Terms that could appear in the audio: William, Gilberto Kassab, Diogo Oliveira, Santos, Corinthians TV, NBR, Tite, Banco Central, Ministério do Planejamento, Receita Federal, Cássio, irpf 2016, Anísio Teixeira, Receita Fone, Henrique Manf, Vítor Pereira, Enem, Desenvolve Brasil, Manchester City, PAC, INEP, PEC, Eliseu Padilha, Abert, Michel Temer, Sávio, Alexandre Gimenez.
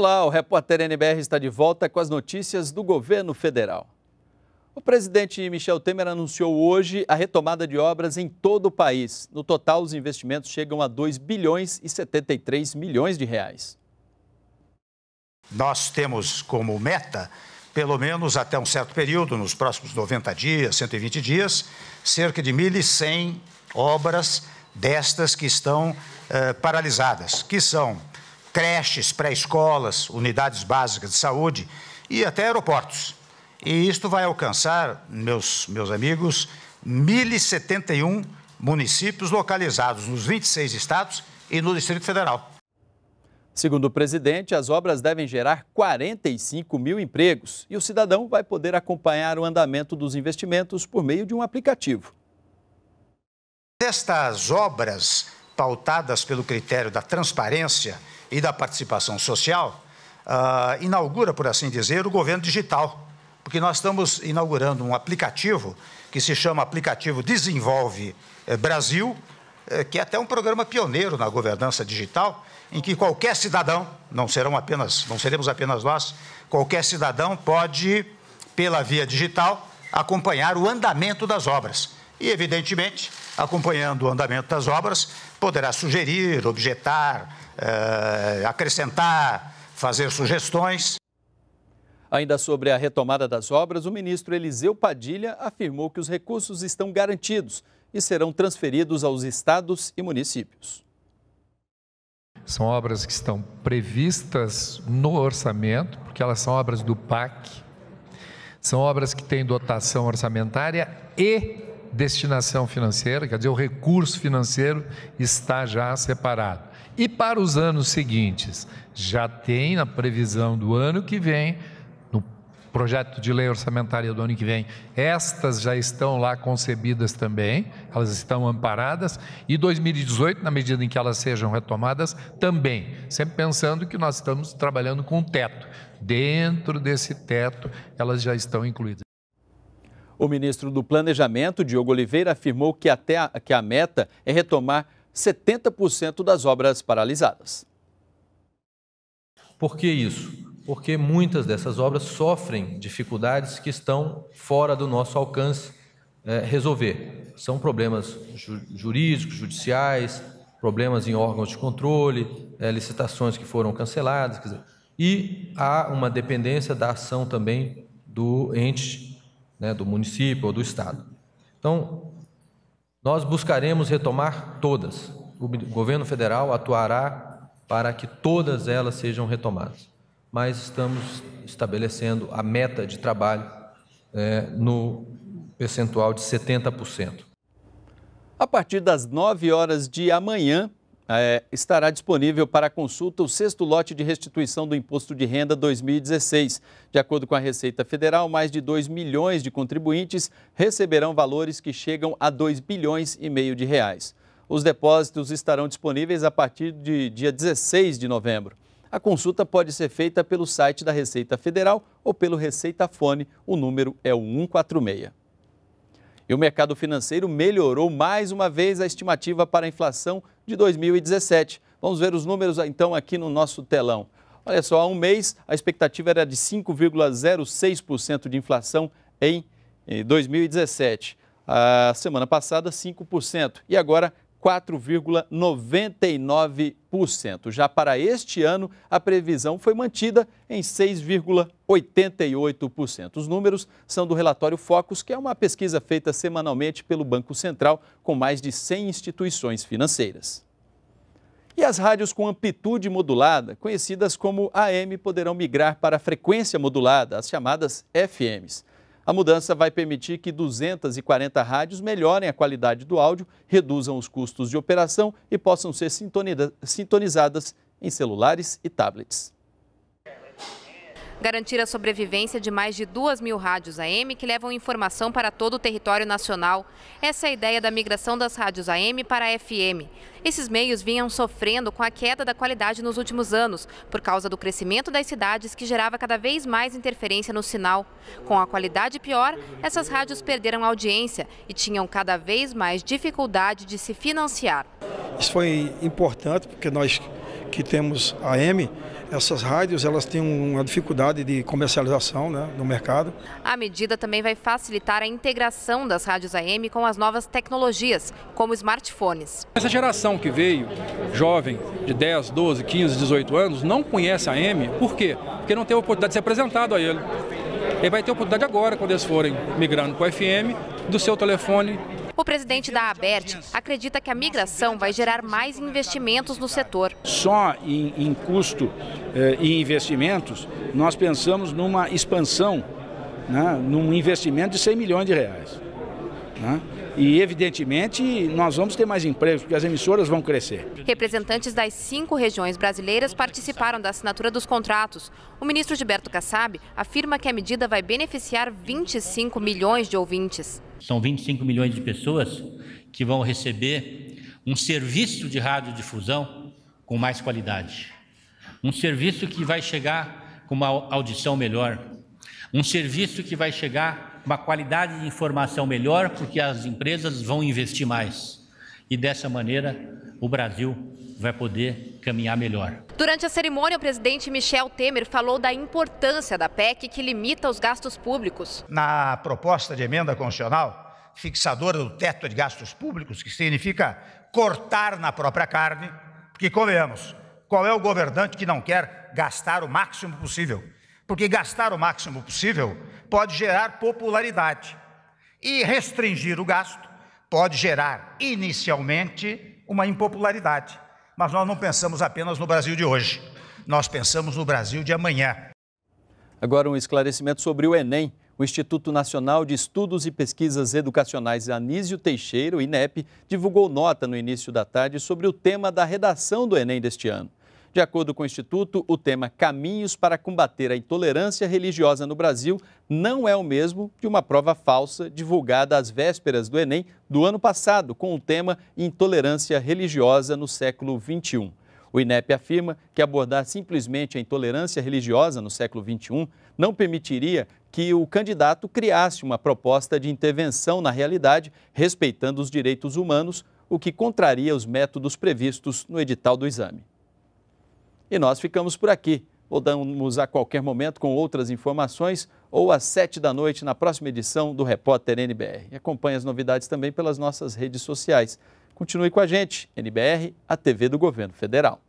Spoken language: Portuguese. Olá, o repórter NBR está de volta com as notícias do governo federal. O presidente Michel Temer anunciou hoje a retomada de obras em todo o país. No total, os investimentos chegam a 2 bilhões e 73 milhões de reais. Nós temos como meta, pelo menos até um certo período, nos próximos 90 dias, 120 dias, cerca de 1.100 obras destas que estão paralisadas, que são creches, pré-escolas, unidades básicas de saúde e até aeroportos. E isto vai alcançar, meus amigos, 1.071 municípios localizados nos 26 estados e no Distrito Federal. Segundo o presidente, as obras devem gerar 45 mil empregos e o cidadão vai poder acompanhar o andamento dos investimentos por meio de um aplicativo. Estas obras, pautadas pelo critério da transparência e da participação social, inaugura, por assim dizer, o governo digital. Porque nós estamos inaugurando um aplicativo que se chama Aplicativo Desenvolve Brasil, que é até um programa pioneiro na governança digital, em que qualquer cidadão, não seremos apenas nós, qualquer cidadão pode, pela via digital, acompanhar o andamento das obras. E, evidentemente, acompanhando o andamento das obras, poderá sugerir, objetar, acrescentar, fazer sugestões. Ainda sobre a retomada das obras, o ministro Eliseu Padilha afirmou que os recursos estão garantidos e serão transferidos aos estados e municípios. São obras que estão previstas no orçamento, porque elas são obras do PAC, são obras que têm dotação orçamentária e destinação financeira, quer dizer, o recurso financeiro está já separado. E para os anos seguintes, já tem na previsão do ano que vem, projeto de lei orçamentária do ano que vem, estas já estão lá concebidas também, elas estão amparadas, e 2018, na medida em que elas sejam retomadas, também, sempre pensando que nós estamos trabalhando com um teto. Dentro desse teto, elas já estão incluídas. O ministro do Planejamento, Diogo Oliveira, afirmou que a meta é retomar 70% das obras paralisadas. Por que isso? Porque muitas dessas obras sofrem dificuldades que estão fora do nosso alcance resolver. São problemas jurídicos, judiciais, problemas em órgãos de controle, licitações que foram canceladas, quer dizer, e há uma dependência da ação também do ente, né, do município ou do estado. Então, nós buscaremos retomar todas. O governo federal atuará para que todas elas sejam retomadas. Mas estamos estabelecendo a meta de trabalho no percentual de 70%. A partir das 9 horas de amanhã, estará disponível para consulta o 6º lote de restituição do Imposto de Renda 2016. De acordo com a Receita Federal, mais de 2 milhões de contribuintes receberão valores que chegam a 2 bilhões e meio de reais. Os depósitos estarão disponíveis a partir de dia 16 de novembro. A consulta pode ser feita pelo site da Receita Federal ou pelo Receita Fone, o número é o 146. E o mercado financeiro melhorou mais uma vez a estimativa para a inflação de 2017. Vamos ver os números então aqui no nosso telão. Olha só, há um mês a expectativa era de 5,06% de inflação em 2017. A semana passada 5% e agora 4,99%. Já para este ano, a previsão foi mantida em 6,88%. Os números são do relatório Focus, que é uma pesquisa feita semanalmente pelo Banco Central com mais de 100 instituições financeiras. E as rádios com amplitude modulada, conhecidas como AM, poderão migrar para a frequência modulada, as chamadas FMs. A mudança vai permitir que 240 rádios melhorem a qualidade do áudio, reduzam os custos de operação e possam ser sintonizadas em celulares e tablets. Garantir a sobrevivência de mais de 2.000 rádios AM que levam informação para todo o território nacional. Essa é a ideia da migração das rádios AM para a FM. Esses meios vinham sofrendo com a queda da qualidade nos últimos anos, por causa do crescimento das cidades que gerava cada vez mais interferência no sinal. Com a qualidade pior, essas rádios perderam audiência e tinham cada vez mais dificuldade de se financiar. Isso foi importante porque nós que temos AM, Essas rádios, elas têm uma dificuldade de comercialização, né, no mercado. A medida também vai facilitar a integração das rádios AM com as novas tecnologias, como smartphones. Essa geração que veio, jovem, de 10, 12, 15, 18 anos, não conhece a AM. Por quê? Porque não teve a oportunidade de ser apresentado a ele. Ele vai ter a oportunidade agora, quando eles forem migrando para o FM, do seu telefone. O presidente da Abert acredita que a migração vai gerar mais investimentos no setor. Só em custo e investimentos, nós pensamos numa expansão, né, num investimento de 100 milhões de reais. Né? E, evidentemente, nós vamos ter mais empregos, porque as emissoras vão crescer. Representantes das 5 regiões brasileiras participaram da assinatura dos contratos. O ministro Gilberto Kassab afirma que a medida vai beneficiar 25 milhões de ouvintes. São 25 milhões de pessoas que vão receber um serviço de radiodifusão com mais qualidade. Um serviço que vai chegar com uma audição melhor. Um serviço que vai chegar uma qualidade de informação melhor, porque as empresas vão investir mais. E dessa maneira o Brasil vai poder caminhar melhor. Durante a cerimônia, o presidente Michel Temer falou da importância da PEC, que limita os gastos públicos. Na proposta de emenda constitucional, fixadora do teto de gastos públicos, que significa cortar na própria carne, porque, convenhamos, qual é o governante que não quer gastar o máximo possível? Porque gastar o máximo possível pode gerar popularidade. E restringir o gasto pode gerar, inicialmente, uma impopularidade. Mas nós não pensamos apenas no Brasil de hoje, nós pensamos no Brasil de amanhã. Agora um esclarecimento sobre o Enem. O Instituto Nacional de Estudos e Pesquisas Educacionais Anísio Teixeira, o INEP, divulgou nota no início da tarde sobre o tema da redação do Enem deste ano. De acordo com o Instituto, o tema Caminhos para combater a intolerância religiosa no Brasil não é o mesmo de uma prova falsa divulgada às vésperas do Enem do ano passado, com o tema Intolerância Religiosa no século XXI. O INEP afirma que abordar simplesmente a intolerância religiosa no século XXI não permitiria que o candidato criasse uma proposta de intervenção na realidade, respeitando os direitos humanos, o que contraria os métodos previstos no edital do exame. E nós ficamos por aqui. Voltamos a qualquer momento com outras informações ou às 19h na próxima edição do Repórter NBR. E acompanhe as novidades também pelas nossas redes sociais. Continue com a gente. NBR, a TV do Governo Federal.